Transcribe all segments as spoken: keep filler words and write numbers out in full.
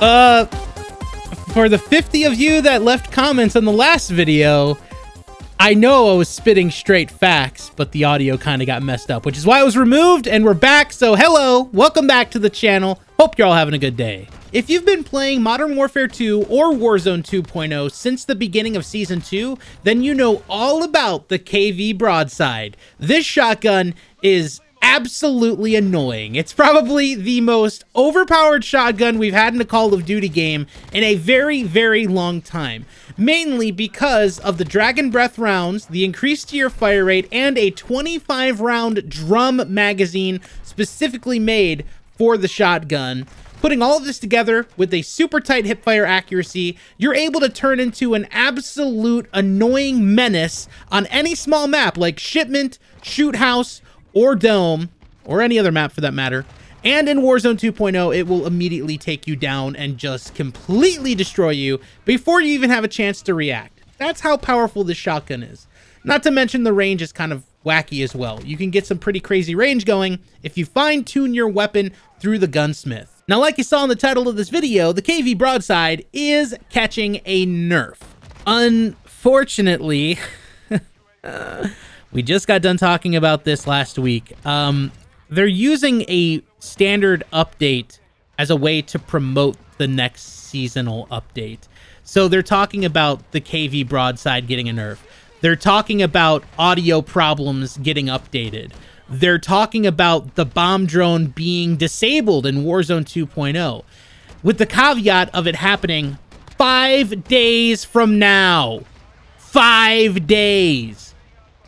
Uh, for the fifty of you that left comments on the last video, I know I was spitting straight facts, but the audio kind of got messed up, which is why it was removed, and we're back. So hello, welcome back to the channel. Hope you're all having a good day. If you've been playing Modern Warfare two or Warzone two point oh since the beginning of Season two, then you know all about the K V Broadside. This shotgun is absolutely annoying. It's probably the most overpowered shotgun we've had in a Call of Duty game in a very, very long time. Mainly because of the Dragon Breath rounds, the increased to your fire rate, and a twenty-five round drum magazine specifically made for the shotgun. Putting all of this together with a super tight hipfire accuracy, you're able to turn into an absolute annoying menace on any small map like Shipment, Shoot House, or Dome, or any other map for that matter. And in Warzone two point oh, it will immediately take you down and just completely destroy you before you even have a chance to react. That's how powerful this shotgun is. Not to mention the range is kind of wacky as well. You can get some pretty crazy range going if you fine-tune your weapon through the gunsmith. Now, like you saw in the title of this video, the K V Broadside is catching a nerf. Unfortunately, uh, we just got done talking about this last week. Um, they're using a standard update as a way to promote the next seasonal update. So they're talking about the K V Broadside getting a nerf. They're talking about audio problems getting updated. They're talking about the bomb drone being disabled in Warzone two point oh, with the caveat of it happening five days from now. Five days.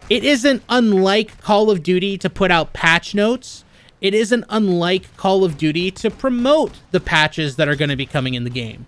It isn't unlike Call of Duty to put out patch notes. It isn't unlike Call of Duty to promote the patches that are going to be coming in the game.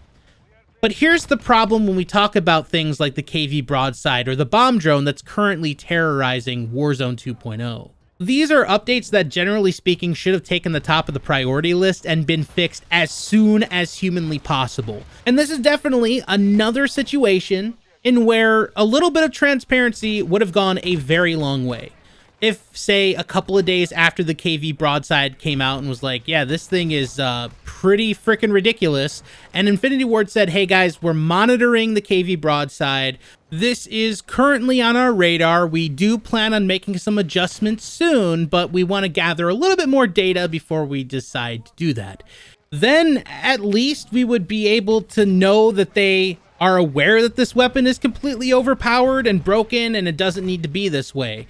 But here's the problem when we talk about things like the K V Broadside or the bomb drone that's currently terrorizing Warzone two point oh. These are updates that, generally speaking, should have taken the top of the priority list and been fixed as soon as humanly possible. And this is definitely another situation in where a little bit of transparency would have gone a very long way. If, say, a couple of days after the K V Broadside came out and was like, yeah, this thing is uh, pretty freaking ridiculous, and Infinity Ward said, hey guys, we're monitoring the K V Broadside. This is currently on our radar. We do plan on making some adjustments soon, but we want to gather a little bit more data before we decide to do that. Then at least we would be able to know that they are aware that this weapon is completely overpowered and broken and it doesn't need to be this way.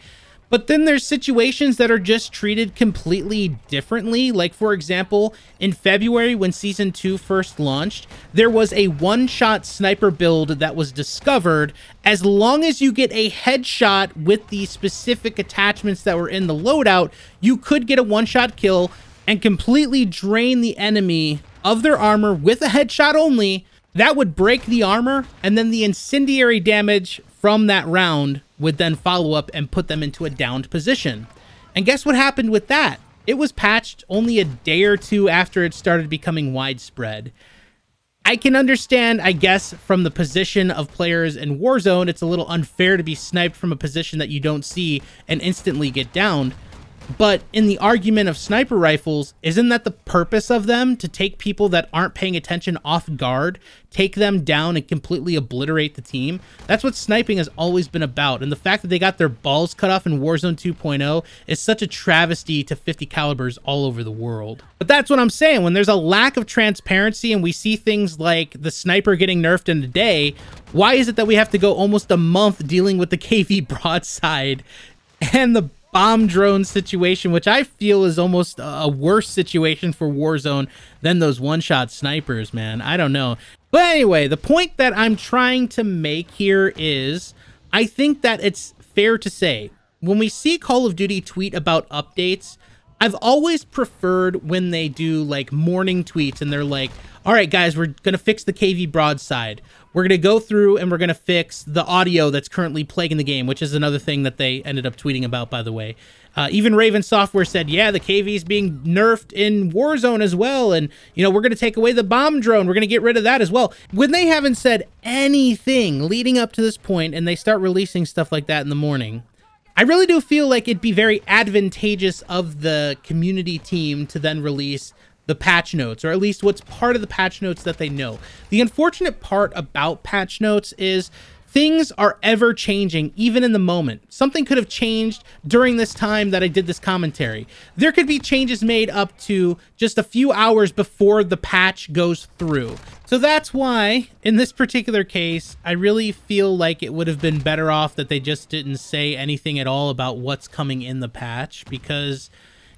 But then there's situations that are just treated completely differently. Like, for example, in February when Season two first launched, there was a one-shot sniper build that was discovered. As long as you get a headshot with the specific attachments that were in the loadout, you could get a one-shot kill and completely drain the enemy of their armor with a headshot only. That would break the armor, and then the incendiary damage from that round would then follow up and put them into a downed position. And guess what happened with that? It was patched only a day or two after it started becoming widespread. I can understand, I guess, from the position of players in Warzone, it's a little unfair to be sniped from a position that you don't see and instantly get downed. But in the argument of sniper rifles, isn't that the purpose of them? To take people that aren't paying attention off guard, take them down and completely obliterate the team? That's what sniping has always been about. And the fact that they got their balls cut off in Warzone two point oh is such a travesty to fifty calibers all over the world. But that's what I'm saying. When there's a lack of transparency and we see things like the sniper getting nerfed in a day, why is it that we have to go almost a month dealing with the K V Broadside and the bomb drone situation, which I feel is almost a worse situation for Warzone than those one-shot snipers, man. I don't know. But anyway, the point that I'm trying to make here is I think that it's fair to say when we see Call of Duty tweet about updates, I've always preferred when they do like morning tweets and they're like, all right, guys, we're going to fix the K V Broadside. We're going to go through and we're going to fix the audio that's currently plaguing the game, which is another thing that they ended up tweeting about, by the way. Uh, even Raven Software said, yeah, the K V's being nerfed in Warzone as well. And, you know, we're going to take away the bomb drone. We're going to get rid of that as well. When they haven't said anything leading up to this point and they start releasing stuff like that in the morning, I really do feel like it'd be very advantageous of the community team to then release the patch notes, or at least what's part of the patch notes that they know. The unfortunate part about patch notes is things are ever changing, even in the moment. Something could have changed during this time that I did this commentary. There could be changes made up to just a few hours before the patch goes through. So that's why, in this particular case, I really feel like it would have been better off that they just didn't say anything at all about what's coming in the patch, because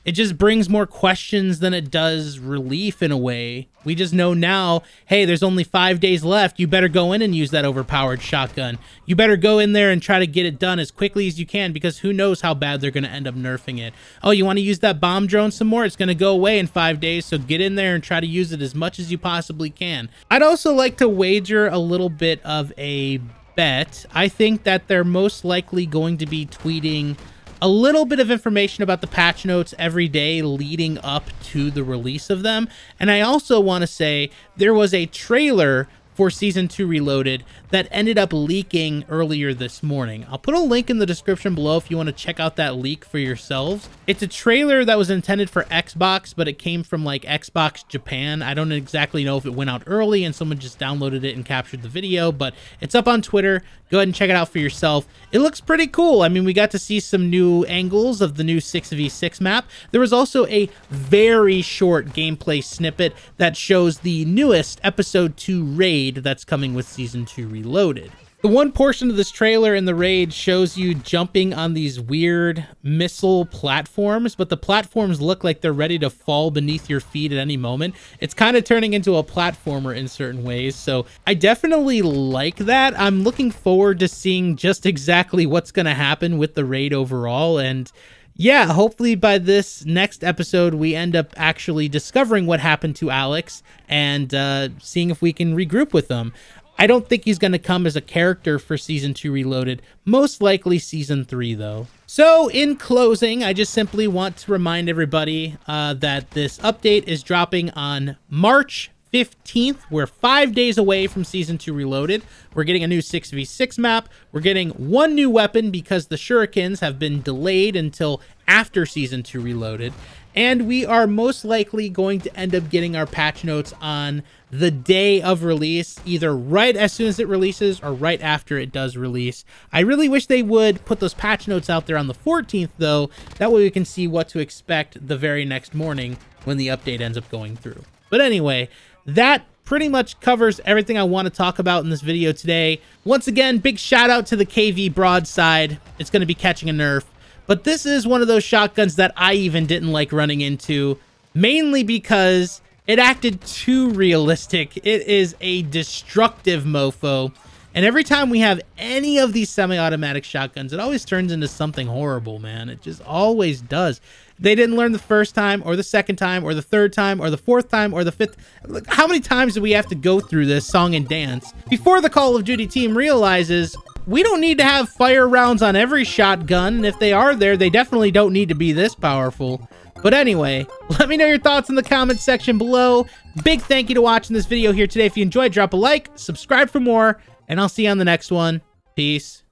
it just brings more questions than it does relief in a way. We just know now, hey, there's only five days left. You better go in and use that overpowered shotgun. You better go in there and try to get it done as quickly as you can, because who knows how bad they're going to end up nerfing it. Oh, you want to use that bomb drone some more? It's going to go away in five days, so get in there and try to use it as much as you possibly can. I'd also like to wager a little bit of a bet. I think that they're most likely going to be tweeting a little bit of information about the patch notes every day leading up to the release of them. And I also want to say there was a trailer for Season two Reloaded that ended up leaking earlier this morning. I'll put a link in the description below if you want to check out that leak for yourselves. It's a trailer that was intended for Xbox, but it came from like Xbox Japan. I don't exactly know if it went out early and someone just downloaded it and captured the video, but it's up on Twitter. Go ahead and check it out for yourself. It looks pretty cool. I mean, we got to see some new angles of the new six v six map. There was also a very short gameplay snippet that shows the newest Episode two Raid that's coming with Season two Reloaded. The one portion of this trailer in the raid shows you jumping on these weird missile platforms, but the platforms look like they're ready to fall beneath your feet at any moment. It's kind of turning into a platformer in certain ways, so I definitely like that. I'm looking forward to seeing just exactly what's going to happen with the raid overall, and yeah, hopefully by this next episode, we end up actually discovering what happened to Alex and uh, seeing if we can regroup with them. I don't think he's going to come as a character for Season two Reloaded, most likely Season three, though. So in closing, I just simply want to remind everybody uh, that this update is dropping on March fifteenth. We're five days away from Season two Reloaded. We're getting a new six v six map. We're getting one new weapon because the shurikens have been delayed until after Season two Reloaded. And we are most likely going to end up getting our patch notes on the day of release, either right as soon as it releases or right after it does release. I really wish they would put those patch notes out there on the fourteenth, though. That way we can see what to expect the very next morning when the update ends up going through. But anyway, that pretty much covers everything I want to talk about in this video today. Once again, big shout out to the K V Broadside. It's going to be catching a nerf, but this is one of those shotguns that I even didn't like running into, mainly because it acted too realistic. It is a destructive mofo, and every time we have any of these semi-automatic shotguns, it always turns into something horrible, man. It just always does. They didn't learn the first time or the second time or the third time or the fourth time or the fifth. How many times do we have to go through this song and dance before the Call of Duty team realizes we don't need to have fire rounds on every shotgun? And if they are there, they definitely don't need to be this powerful. But anyway, let me know your thoughts in the comments section below. Big thank you to watching this video here today. If you enjoyed, drop a like, subscribe for more, and I'll see you on the next one. Peace.